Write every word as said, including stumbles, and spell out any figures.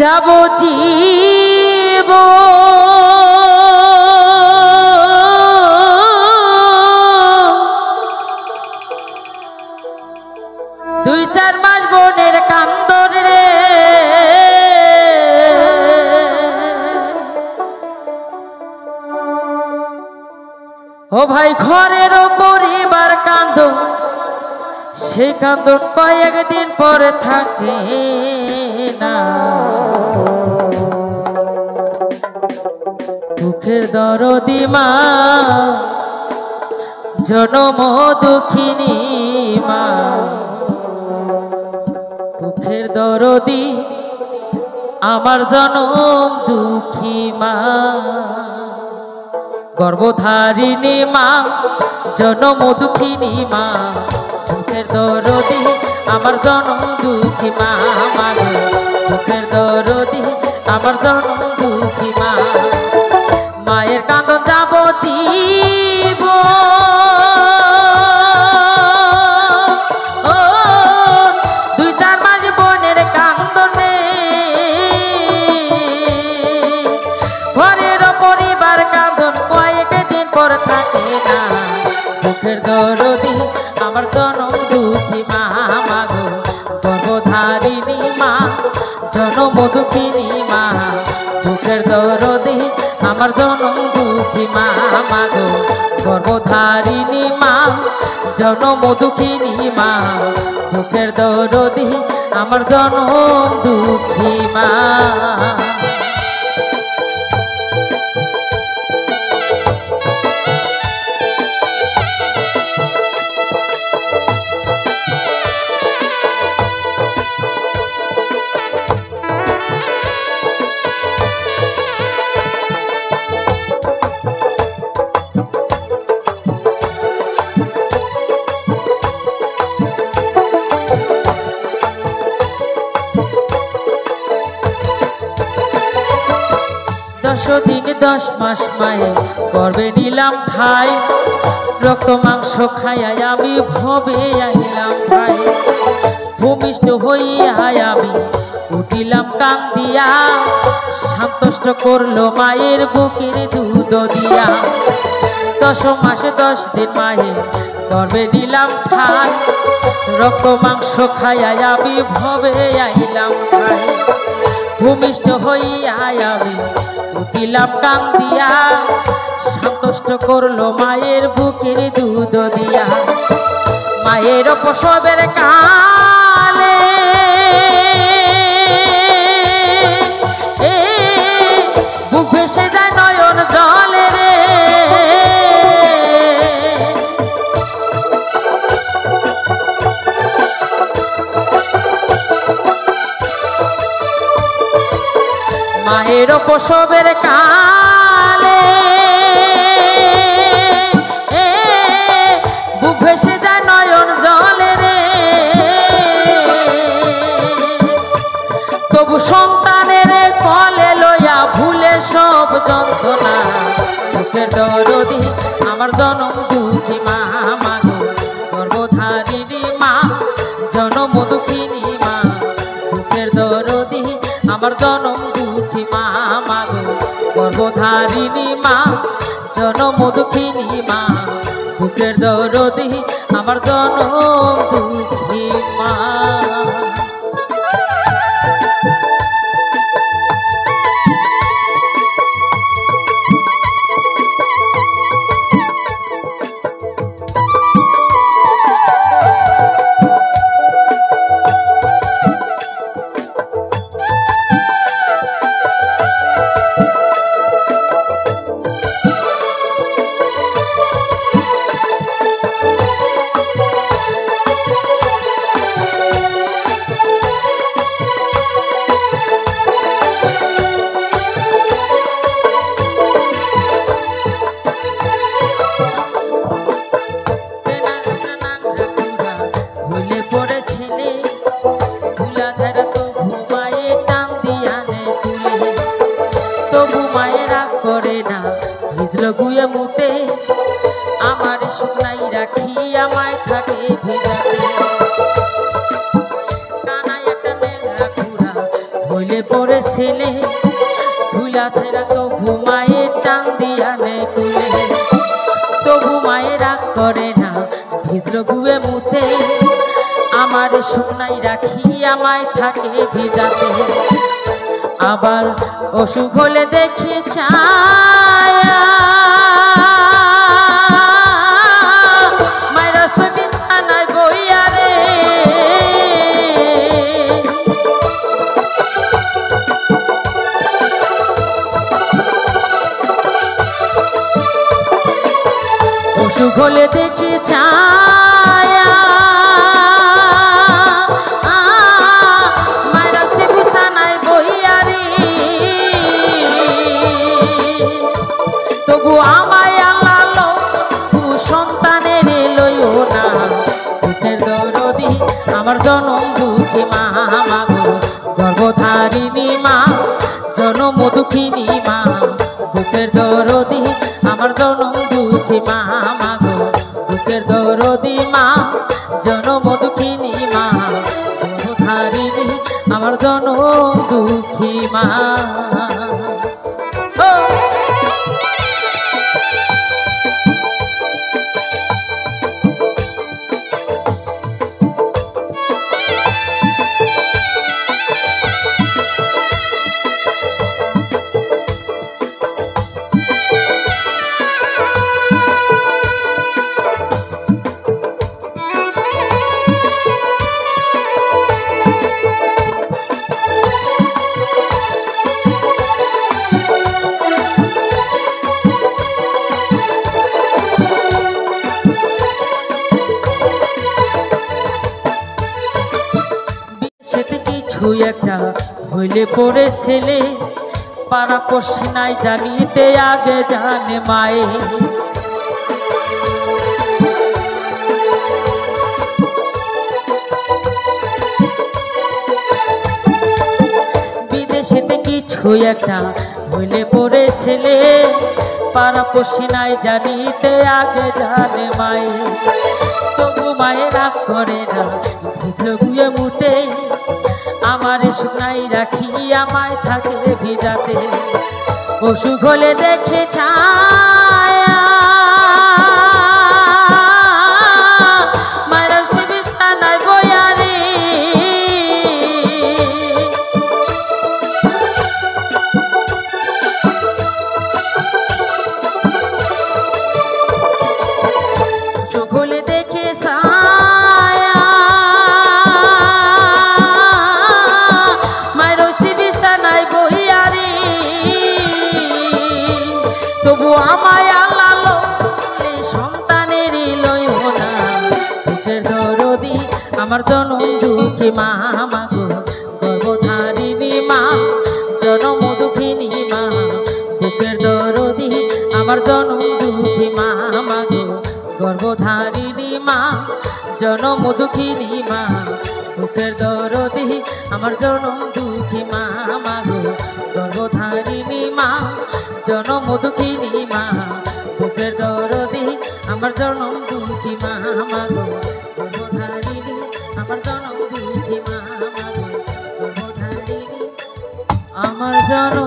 যাবো জীবো দুই চার মাস বোনের কান্দন রে ও ভাই ঘরের পরিবার কান্দন সেই কান্দন পাই একদিন পরে থাকে না দুঃখের দরদি মা জনম দুঃখিনী মা দুঃখের দরদি আমার জনম দুঃখী মা গর্ভধারিণী মা জনম দুঃখিনী মা দুঃখের দরদি আমার জনম দুঃখী মা দুঃখের দরদি আমার জনম দুঃখী মা মায়ের কাঁদন যাবো জীবন দুই চার মাস বোনের কান্দনে ঘরের পরিবার কাঁদন কয়েক দিন পর থাকে না দুঃখের দরদি আমার জনম দুঃখী মা গর্ভধারিণী মা জনম দুঃখিনী মা দুঃখের দরদি আমার জনম দুঃখী মা মাগো গর্ভধারিণী মা জনম দুঃখিনী মা দুঃখের দরদি আমার জনম দুঃখী মা দশ দিন দশ মাস মায়ে গর্বে নিলাম ঠাই রক্ত মাংস খাইয়াই আমি ভবে আইলাম ভাই ভূমিষ্ঠ হইয়াই আমি উঠিলাম কান্দিয়া সন্তুষ্ট করলো মায়ের বুকের দুধ দিয়া দশ মাসে দশ দিন মায়ে গর্বে নিলাম ঠাই রক্ত মাংস খাইয়াই আমি ভবে আইলাম ভাই ভূমিষ্ঠ হইয়াই আমি উঠিলাম কান্দিয়া সন্তুষ্ট করলো মায়ের বুকের দুধ দিয়া মায়ের প্রসবের কালে বুক ভেসে যায় নয়ন জলে রে মায়ের প্রসবের কালে বুক ভেসে যায় নয়ন জলে রে তবু সন্তানের কলে লইয়া ভুলে সব যন্ত্রণা বুকের দরদি আমার জনম দুঃখী মা মাগো গর্ভধারিণী মা জনম দুঃখিনী মা বুকের দরদি আমার জনম দুঃখী মা মাগো গর্ভধারিণী মা জনম দুঃখিনী মা বুকের দরদি আমার জনম দুঃখী মা আমার শুকনাই রাখি আমায় থাকে ভিজাতে কানায় একটা নেংরা ঘোড়া মনে পড়ে ছেলে ভুলা থেরা তো ঘুমায়ে টান দিয়া নেই তুলে তো ঘুমায়ে রাগ করে না ভিজলো গুয়ে মুতে আমার শুকনাই রাখি আমায় থাকে ভিজাতে আবার অসুখ হলে দেখি ছায়া সুখলে দেখি ছায়া মায়ের সে বিছানায় বইয়া রে তবু আমায় আলালো সন্তানের লইও না বুকের দরদি আমার জনম দুঃখী মা মাগো গর্ভধারিণী মা জনম দুঃখিনী মা বুকের দরদি আমার জনম দুঃখী মা দরদি মা জনম দুঃখিনী মা গর্ভধারিণী আমার জনম দুঃখী মা একটা হইলে পরে ছেলে পাড়া পশি নাই জানিতে আগে জানে মায়ে বিদেশেতে কিছু একটা হইলে পরে ছেলে পাড়া পশি নাই জানিতে আগে জানে মায়ে তবু মায়েরা করে না ভিজে গুয়ে মুতে আমার শুনাই রাখি আমায় থাকলে ভিজাতে অসুখ হলে দেখে ছায়া মায়ের সে বিছানায় বইয়া রে অসুখ হলে দেখে ছায়া আমার জনম দুঃখী মা মাগো গর্ভধারিণী মা জনম দুঃখিনী মা বুকের দরদি আমার জনম দুঃখী মা মাগো গর্ভধারিণী মা জনম দুঃখিনী মা বুকের দরদি আমার জনম দুঃখী মা মাগো গর্ভধারিণী মা জনম দুঃখিনী মা বুকের দরদি আমার জনম দুঃখী মা মাগো I don't know.